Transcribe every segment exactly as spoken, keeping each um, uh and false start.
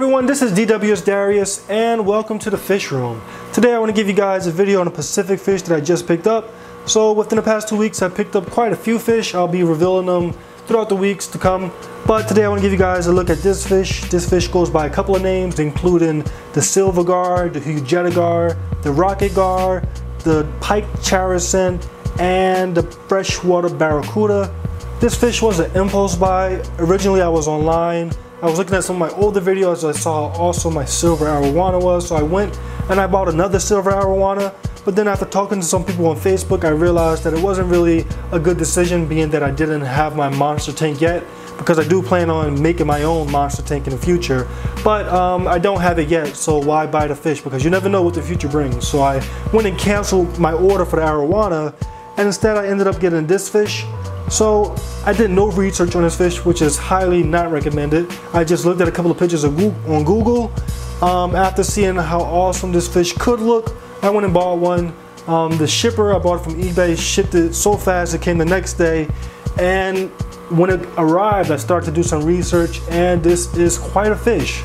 everyone, this is D W S Darius and welcome to the fish room. Today I want to give you guys a video on a Pacific fish that I just picked up. So within the past two weeks I picked up quite a few fish. I'll be revealing them throughout the weeks to come. But today I want to give you guys a look at this fish. This fish goes by a couple of names, including the silver gar, the hujeta gar, the rocket gar, the pike characin, and the freshwater barracuda. This fish was an impulse buy. Originally I was online. I was looking at some of my older videos. I saw how awesome my silver arowana was, so I went and I bought another silver arowana. But then after talking to some people on Facebook, I realized that it wasn't really a good decision, being that I didn't have my monster tank yet, because I do plan on making my own monster tank in the future. But um, I don't have it yet, so why buy the fish? Because you never know what the future brings. So I went and canceled my order for the arowana, and instead I ended up getting this fish. So I did no research on this fish, which is highly not recommended. I just looked at a couple of pictures of Google, on Google. Um, after seeing how awesome this fish could look, I went and bought one. Um, the shipper, I bought it from eBay, shipped it so fast it came the next day. And when it arrived, I started to do some research, and this is quite a fish.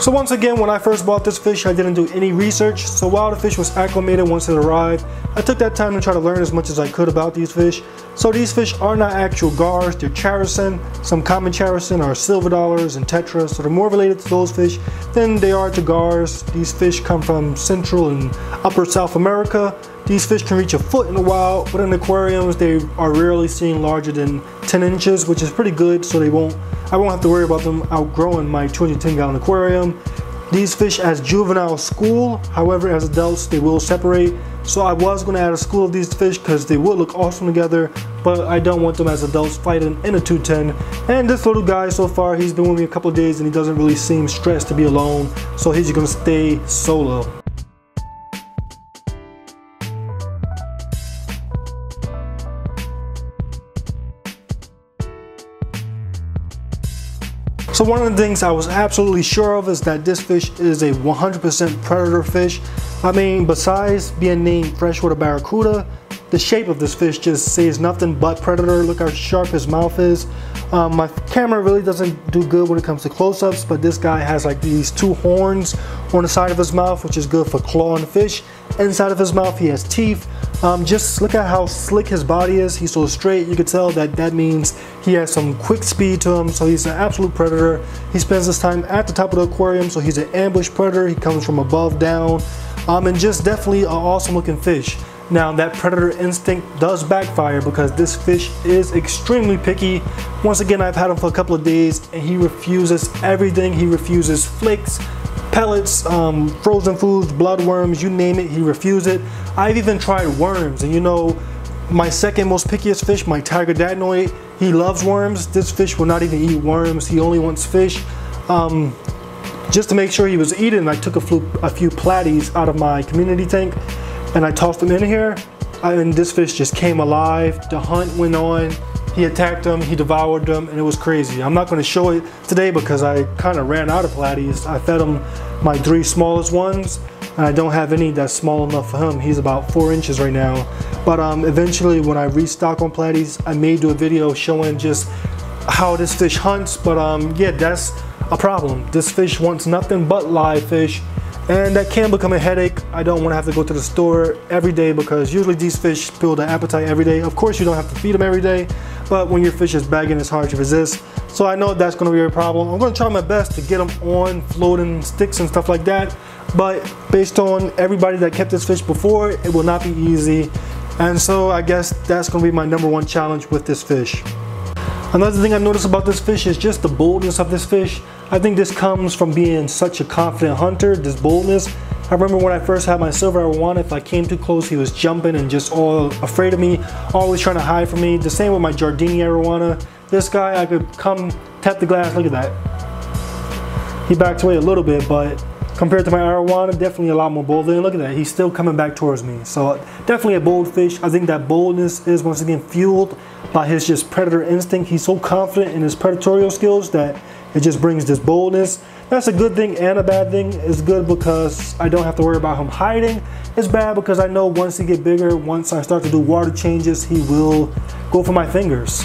So once again, when I first bought this fish, I didn't do any research. So while the fish was acclimated once it arrived, I took that time to try to learn as much as I could about these fish. So these fish are not actual gars, they're characin. Some common characin are silver dollars and tetras, so they're more related to those fish than they are to gars. These fish come from Central and Upper South America. These fish can reach a foot in the wild, but in aquariums they are rarely seen larger than ten inches, which is pretty good, so they won't I won't have to worry about them outgrowing my two hundred ten gallon aquarium. These fish as juveniles school, however as adults they will separate. So I was going to add a school of these fish because they would look awesome together, but I don't want them as adults fighting in a two ten. And this little guy so far, he's been with me a couple of days and he doesn't really seem stressed to be alone, so he's going to stay solo. So one of the things I was absolutely sure of is that this fish is a one hundred percent predator fish. I mean, besides being named freshwater barracuda, the shape of this fish just says nothing but predator. Look how sharp his mouth is. Um, my camera really doesn't do good when it comes to close-ups, but this guy has like these two horns on the side of his mouth, which is good for clawing fish. Inside of his mouth he has teeth. Um, just look at how slick his body is. He's so straight. You can tell that that means he has some quick speed to him, so he's an absolute predator. He spends his time at the top of the aquarium, so he's an ambush predator. He comes from above down, um, and just definitely an awesome looking fish. Now that predator instinct does backfire because this fish is extremely picky. Once again, I've had him for a couple of days and he refuses everything. He refuses flakes, pellets, um, frozen foods, bloodworms, you name it, he refuses it. I've even tried worms, and you know, my second most pickiest fish, my tiger danio, he loves worms. This fish will not even eat worms. He only wants fish. Um, just to make sure he was eating, I took a few, a few platies out of my community tank and I tossed them in here, and this fish just came alive. The hunt went on, he attacked them, he devoured them, and it was crazy. I'm not gonna show it today because I kinda ran out of platies. I fed him my three smallest ones, and I don't have any that's small enough for him. He's about four inches right now. But um, eventually when I restock on platies, I may do a video showing just how this fish hunts, but um, yeah, that's a problem. This fish wants nothing but live fish, and that can become a headache. I don't want to have to go to the store every day because usually these fish build an appetite every day. Of course you don't have to feed them every day, but when your fish is begging, it's hard to resist. So I know that's going to be a problem. I'm going to try my best to get them on floating sticks and stuff like that, but based on everybody that kept this fish before, it will not be easy. And so I guess that's going to be my number one challenge with this fish. Another thing I noticed about this fish is just the boldness of this fish. I think this comes from being such a confident hunter, this boldness. I remember when I first had my silver arowana, if I came too close, he was jumping and just all afraid of me, always trying to hide from me. The same with my Jardini arowana. This guy, I could come tap the glass, look at that. He backed away a little bit, but Compared to my arowana, definitely a lot more bold. And look at that, he's still coming back towards me. So definitely a bold fish. I think that boldness is once again fueled by his just predator instinct. He's so confident in his predatorial skills that it just brings this boldness. That's a good thing and a bad thing. It's good because I don't have to worry about him hiding. It's bad because I know once he get bigger, once I start to do water changes, he will go for my fingers.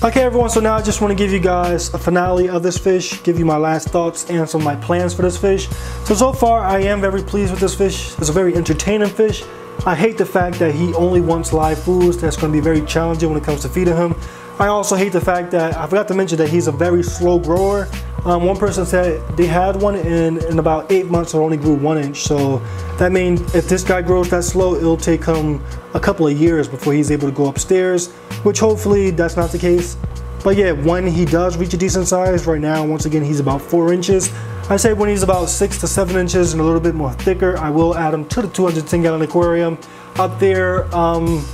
Okay everyone, so now I just want to give you guys a finale of this fish, give you my last thoughts and some of my plans for this fish. So, so far I am very pleased with this fish. It's a very entertaining fish. I hate the fact that he only wants live foods. That's going to be very challenging when it comes to feeding him. I also hate the fact that, I forgot to mention that he's a very slow grower. Um, one person said they had one and in about eight months it only grew one inch. So that means if this guy grows that slow, it'll take him a couple of years before he's able to go upstairs, which hopefully that's not the case. But yeah, when he does reach a decent size, right now, once again, he's about four inches. I say when he's about six to seven inches and a little bit more thicker, I will add him to the two hundred ten gallon aquarium up there. Um,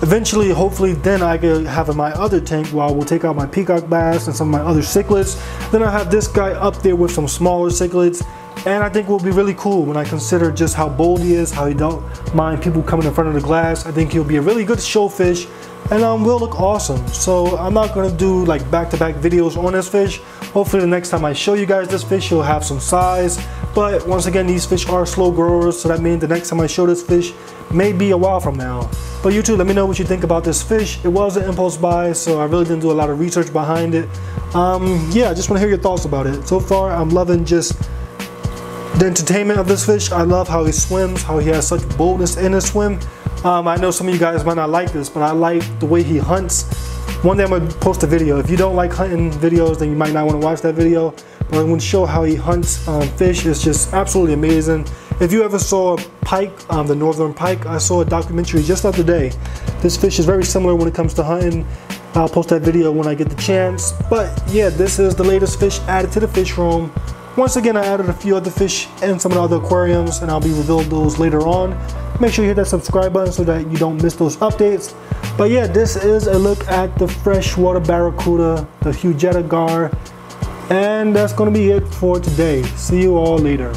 Eventually, hopefully, then I could have in my other tank where I will take out my peacock bass and some of my other cichlids. Then I'll have this guy up there with some smaller cichlids. And I think it will be really cool when I consider just how bold he is, how he don't mind people coming in front of the glass. I think he'll be a really good show fish and um, will look awesome. So I'm not going to do like back-to-back videos on this fish. Hopefully the next time I show you guys this fish, you'll have some size. But once again, these fish are slow growers, so that means the next time I show this fish may be a while from now. But you too, let me know what you think about this fish. It was an impulse buy, so I really didn't do a lot of research behind it. Um, yeah, I just want to hear your thoughts about it. So far, I'm loving just the entertainment of this fish. I love how he swims, how he has such boldness in his swim. Um, I know some of you guys might not like this, but I like the way he hunts. One day I'm going to post a video. If you don't like hunting videos, then you might not want to watch that video. But I'm going to show how he hunts um, fish. It's just absolutely amazing. If you ever saw pike, um, the northern pike, I saw a documentary just the other day. This fish is very similar when it comes to hunting. I'll post that video when I get the chance. But yeah, this is the latest fish added to the fish room. Once again, I added a few other fish and some of the other aquariums, and I'll be revealing those later on. Make sure you hit that subscribe button so that you don't miss those updates. But yeah, this is a look at the freshwater barracuda, the hujeta gar, and that's going to be it for today. See you all later.